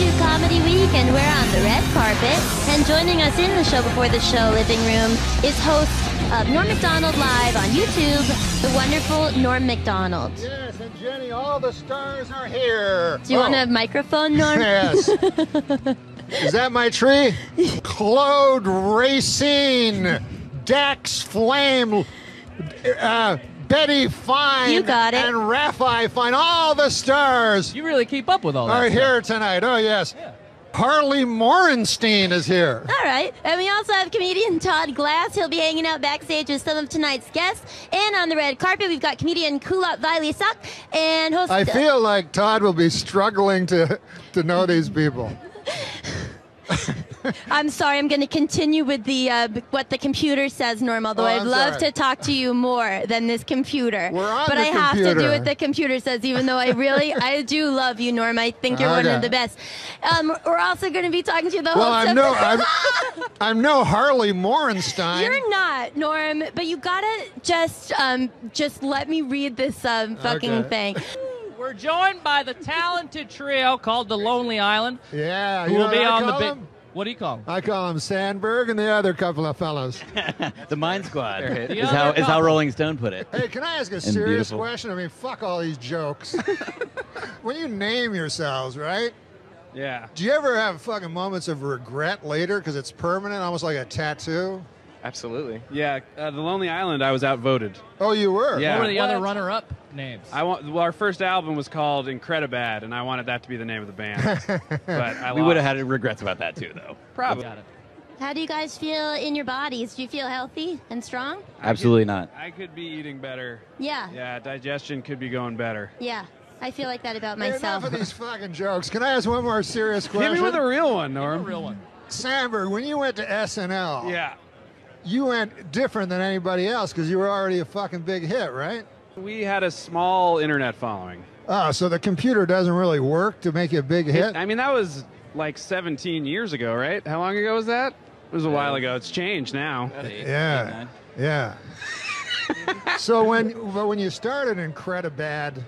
2 Comedy Week, and we're on the red carpet. And joining us in the show before the show living room is host of Norm Macdonald Live on YouTube, the wonderful Norm Macdonald. Yes, and Jenny, all the stars are here. Do you want a microphone, Norm? Yes. Is that my tree? Claude Racine, Dax Flame, Betty Fine, you got it, and Raffi Fine, all the stars. You really keep up with all that. Are here tonight. Oh, yes. Yeah. Harley Morenstein is here. All right. And we also have comedian Todd Glass. He'll be hanging out backstage with some of tonight's guests. And on the red carpet, we've got comedian Kulap Vailisok and host... I feel like Todd will be struggling to know these people. I'm sorry, I'm going to continue with the what the computer says, Norm, although I'd love to talk to you more than this computer. We're on the computer. But I have to do what the computer says, even though I do love you, Norm. I think you're one of the best. We're also going to be talking to you the host. I'm no Harley Morenstein. You're not, Norm, but you got to just let me read this fucking thing. We're joined by the talented trio called The Lonely Island. Yeah, you will be on the big... What do you call them? I call them Sandberg and the other couple of fellas. The Mine Squad is how Rolling Stone put it. Hey, can I ask a serious question? I mean, fuck all these jokes. When you name yourselves, right? Yeah. Do you ever have fucking moments of regret later because it's permanent, almost like a tattoo? Absolutely. Yeah, The Lonely Island, I was outvoted. Oh, you were? Yeah. What were the other runner-up names? Well, our first album was called Incredibad, and I wanted that to be the name of the band. But we would have had regrets about that, too, though. Probably. How do you guys feel in your bodies? Do you feel healthy and strong? Absolutely not. I could be eating better. Yeah. Yeah, digestion could be going better. Yeah. I feel like that about myself. Enough of these fucking jokes. Can I ask one more serious question? Hit me with a real one, Norm. Give me a real one. Sandberg, when you went to SNL... Yeah. You went different than anybody else because you were already a fucking big hit, right? We had a small internet following. Oh, so the computer doesn't really work to make you a big hit? I mean, that was like 17 years ago, right? How long ago was that? It was a while ago. It's changed now. Yeah, yeah. So when you started Incredibad...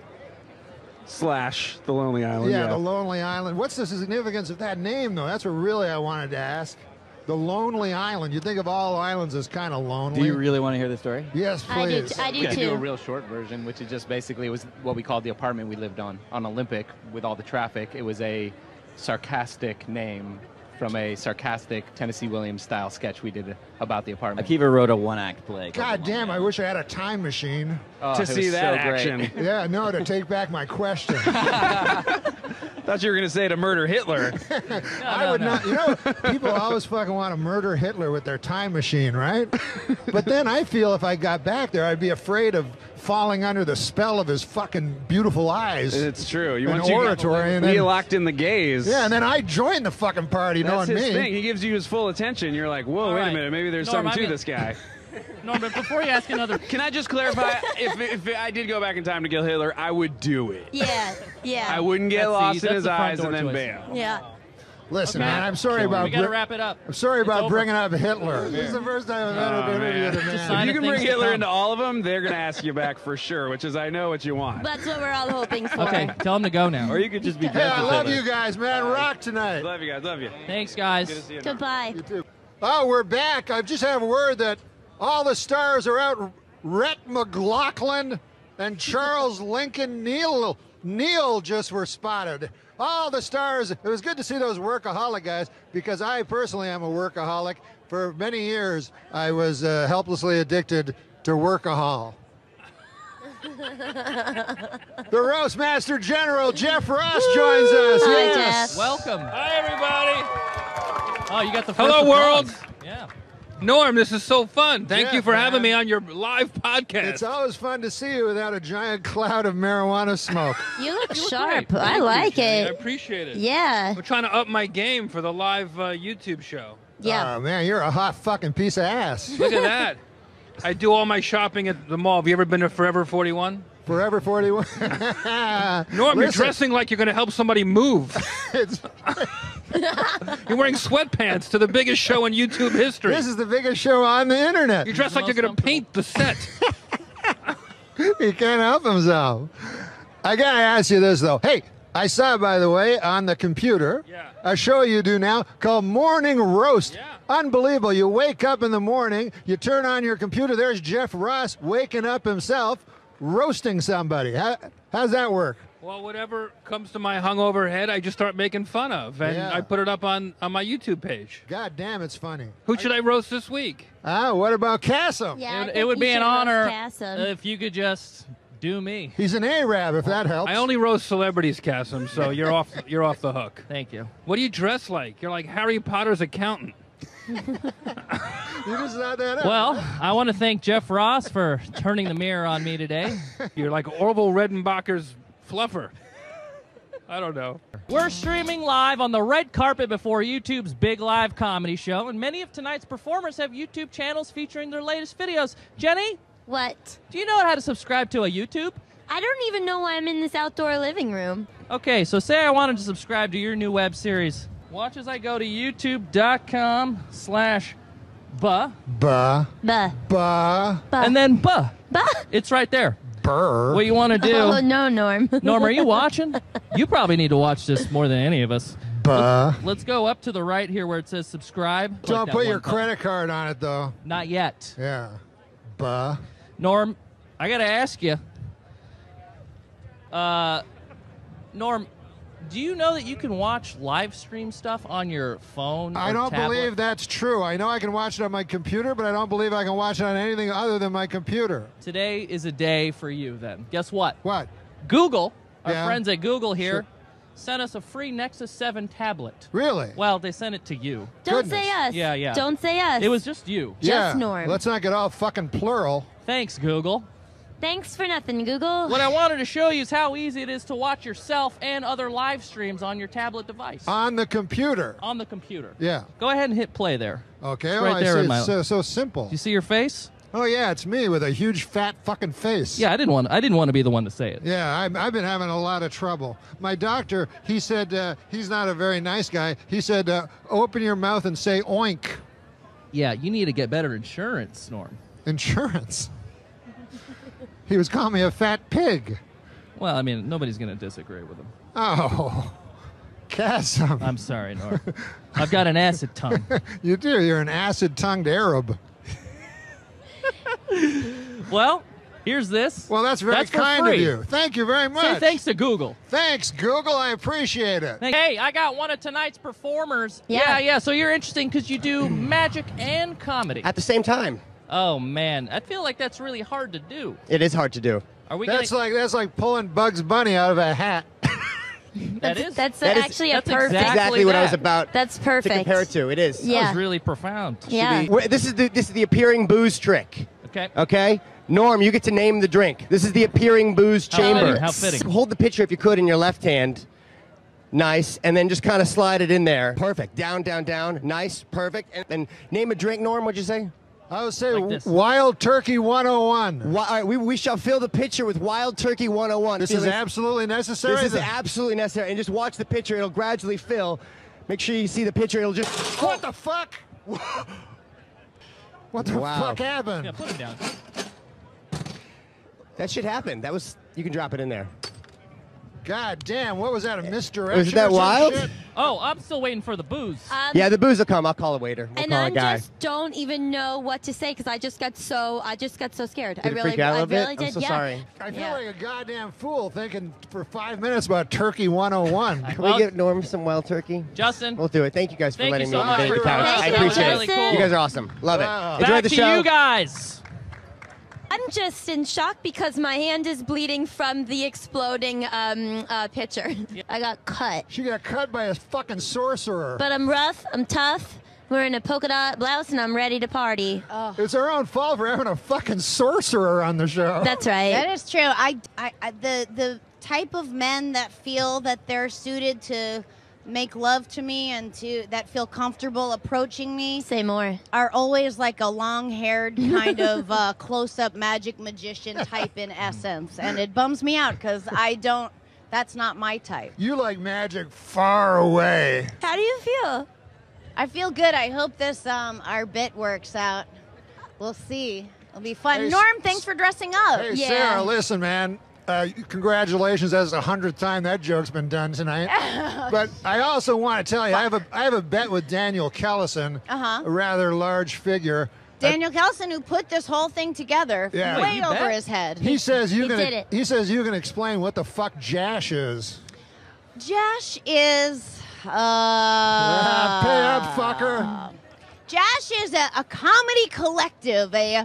/ The Lonely Island. Yeah, The Lonely Island. What's the significance of that name, though? That's what really I wanted to ask. The Lonely Island. You think of all islands as kind of lonely. Do you really want to hear the story? Yes, please. I do, too. We do a real short version, which is just basically was what we called the apartment we lived on Olympic, with all the traffic. It was a sarcastic name from a sarcastic Tennessee Williams-style sketch we did about the apartment. Akiva wrote a one-act play. God damn, I wish I had a time machine to see that action. Yeah, no, to take back my question. Thought you were going to say to murder Hitler. No, I would not. You know, people always fucking want to murder Hitler with their time machine, right? But then I feel if I got back there, I'd be afraid of falling under the spell of his fucking beautiful eyes. It's true. You want oratory. And then, he locked in the gaze. Yeah, and then I joined the fucking party. That's knowing his thing. He gives you his full attention. You're like, whoa, wait a minute. Maybe there's something to this guy. No, but before you ask another... Can I just clarify, if I did go back in time to kill Hitler, I would do it. Yeah, yeah. I wouldn't get lost in his eyes and then bam. Yeah. Listen, man, I'm sorry about... We got to wrap it up. I'm sorry about bringing up Hitler. This is the first time I've ever been interviewed with a man. If you can bring Hitler into all of them, they're going to ask you back for sure, which is I know what you want. That's what we're all hoping for. Okay, tell them to go now. Or you could just be... Hey, I love you guys, man. Rock tonight. Love you guys. Love you. Thanks, guys. Good to see you. Goodbye. You too. Oh, we're back. I just have a word that... all the stars are out. Rhett McLaughlin and Charles Lincoln Neal just were spotted. All the stars. It was good to see those workaholic guys because I personally am a workaholic. For many years, I was helplessly addicted to workahol. The Roast Master General, Jeff Ross, joins us. Hi, Jeff. Welcome. Hi, everybody. Oh, you got the first applause. World. Yeah. Norm, this is so fun. Thank you for having me on your live podcast. It's always fun to see you without a giant cloud of marijuana smoke. you look sharp. Great. I like it. I appreciate it. Yeah. We're trying to up my game for the live YouTube show. Yeah. Oh, man, you're a hot fucking piece of ass. Look at that. I do all my shopping at the mall. Have you ever been to Forever 41? Forever 41? Norm, you're dressing like you're going to help somebody move. You're wearing sweatpants to the biggest show in YouTube history. This is the biggest show on the internet. You dress like you're going to paint the set. He can't help himself. I got to ask you this, though. Hey, I saw, by the way, on the computer, a show you do now called Morning Roast. Yeah. Unbelievable. You wake up in the morning, you turn on your computer, there's Jeff Ross waking up himself, roasting somebody. How's that work? Well, whatever comes to my hungover head, I just start making fun of, and I put it up on my YouTube page. God damn, it's funny. Who should I roast this week? Ah, what about Kasim? Yeah, it would be an honor if you could just do me. He's an A-Rab, if that helps. I only roast celebrities, Kasim, so you're off the hook. Thank you. What do you dress like? You're like Harry Potter's accountant. You just not that up. Well, I want to thank Jeff Ross for turning the mirror on me today. You're like Orville Redenbacher's fluffer. I don't know. We're streaming live on the red carpet before YouTube's big live comedy show, and many of tonight's performers have YouTube channels featuring their latest videos. Jenny? What? Do you know how to subscribe to a YouTube? I don't even know why I'm in this outdoor living room. Okay, so say I wanted to subscribe to your new web series. Watch as I go to youtube.com/buh. Buh. Buh. Buh. And then buh. Buh. It's right there. Burr. What you want to do? Oh, no, Norm. Norm, are you watching? You probably need to watch this more than any of us. Buh. Let's go up to the right here where it says subscribe. Don't put your credit card on it, though. Not yet. Yeah. Buh. Norm, I got to ask you. Norm, do you know that you can watch live stream stuff on your phone? I don't believe that's true. I know I can watch it on my computer, but I don't believe I can watch it on anything other than my computer. Today is a day for you, then. Guess what? What? Google, our friends at Google here, sent us a free Nexus 7 tablet. Really? Well, they sent it to you. Don't say us. Yeah, yeah. Don't say us. It was just you. Just Norm. Let's not get all fucking plural. Thanks, Google. Thanks for nothing, Google. What I wanted to show you is how easy it is to watch yourself and other live streams on your tablet device. On the computer. On the computer. Yeah. Go ahead and hit play there. Okay. It's right there in my... It's so simple. Do you see your face? Oh, yeah. It's me with a huge, fat fucking face. Yeah, I didn't want to be the one to say it. Yeah, I've been having a lot of trouble. My doctor, he said, he's not a very nice guy. He said, open your mouth and say oink. Yeah, you need to get better insurance, Norm. Insurance? He was calling me a fat pig. Well, I mean, nobody's going to disagree with him. Oh, Kasim. I'm sorry, Norm. I've got an acid tongue. You do. You're an acid-tongued Arab. Well, here's this. Well, that's very kind of you. Thank you very much. Say thanks to Google. Thanks, Google. I appreciate it. Hey, I got one of tonight's performers. Yeah. So you're interesting because you do magic and comedy. At the same time. Oh, man. I feel like that's really hard to do. It is hard to do. Are we that's like pulling Bugs Bunny out of a hat. That's exactly what I was about to compare it to. It is. Yeah. That was really profound. Yeah. This is the appearing booze trick. Okay. Okay? Norm, you get to name the drink. This is the appearing booze chamber. How fitting. Hold the pitcher, if you could, in your left hand. Nice. And then just kind of slide it in there. Perfect. Down, down, down. Nice. Perfect. And then name a drink, Norm. What'd you say? I would say like Wild Turkey 101. All right, we shall fill the pitcher with Wild Turkey 101. This is absolutely necessary. This is absolutely necessary. And just watch the pitcher. It'll gradually fill. Make sure you see the pitcher. It'll just... Oh. What the fuck? What the fuck happened? Yeah, put it down. That shit happened. That was... You can drop it in there. God damn, what was that, a misdirection? Was that wild? Shit? Oh, I'm still waiting for the booze. Yeah, the booze will come. I'll call a waiter. We'll call a guy. I just don't even know what to say because I just got so scared. Did it freak you out a little bit? I really did. I'm so sorry. I feel like a goddamn fool thinking for 5 minutes about Turkey 101. Can we get Norm some wild turkey? Justin. We'll do it. Thank you guys for letting me invade the couch. I appreciate it. Cool. You guys are awesome. Love it. Enjoy the show. Back to you guys. I'm just in shock because my hand is bleeding from the exploding pitcher. I got cut. She got cut by a fucking sorcerer. But I'm rough. I'm tough. We're in a polka dot blouse, and I'm ready to party. Oh. It's our own fault for having a fucking sorcerer on the show. That's right. That is true. The type of men that feel that they're suited to make love to me and to that feel comfortable approaching me are always like a long-haired kind of close-up magic magician type in essence, and it bums me out because that's not my type. You like magic far away. How do you feel? I feel good. I hope this our bit works out. We'll see. It'll be fun. Hey, Norm, thanks for dressing up. Hey, Sarah, listen, man. Congratulations, that's 100th time that joke's been done tonight. But I also want to tell you, I have a bet with Daniel Kellison, a rather large figure. Daniel Kellison, who put this whole thing together, way over his head. He says you can explain what the fuck Jash is. Jash is pay up, fucker. Jash is a comedy collective, a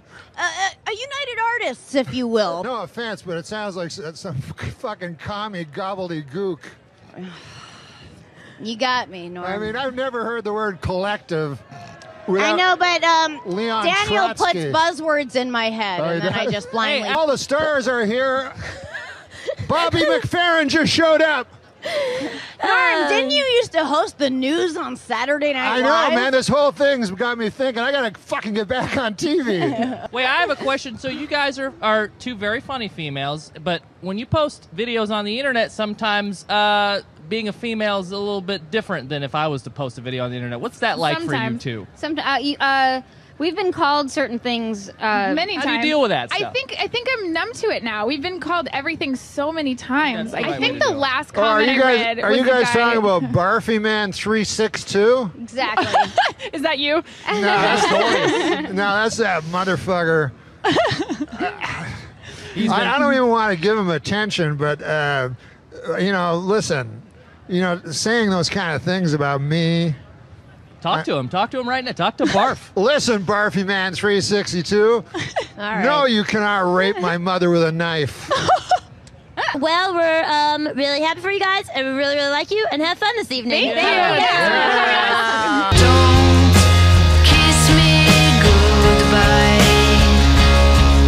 united artists, if you will. No offense, but it sounds like some fucking commie gobbledygook. You got me, Norm. I mean, I've never heard the word collective. I know, but Daniel puts buzzwords in my head, and then I just blindly... Hey, all the stars are here. Bobby McFerrin just showed up. Norm, didn't you used to host the news on Saturday Night Live? I know, man. This whole thing's got me thinking. I got to fucking get back on TV. Wait, I have a question. So you guys are two very funny females, but when you post videos on the internet, sometimes... being a female is a little bit different than if I was to post a video on the internet. What's that like for you two? We've been called certain things many times. How do you deal with that stuff? I think I'm numb to it now. We've been called everything so many times. I think the last comment I read. Are you guys talking about BarfyMan362? Exactly. Is that you? No, that's that motherfucker. I don't even want to give him attention, but you know, listen. You know, saying those kind of things about me. Talk to him. Talk to him right now. Talk to Barf. Listen, BarfyMan362. Right. No, you cannot rape my mother with a knife. Well, we're really happy for you guys, and we really, really like you, and have fun this evening. Thank you. Yeah.